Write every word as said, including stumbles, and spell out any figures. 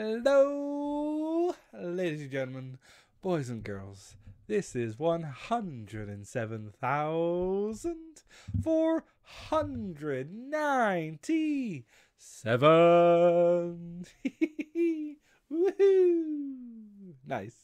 Hello, ladies and gentlemen, boys and girls. This is one hundred seven thousand four hundred ninety-seven. Woohoo! Nice.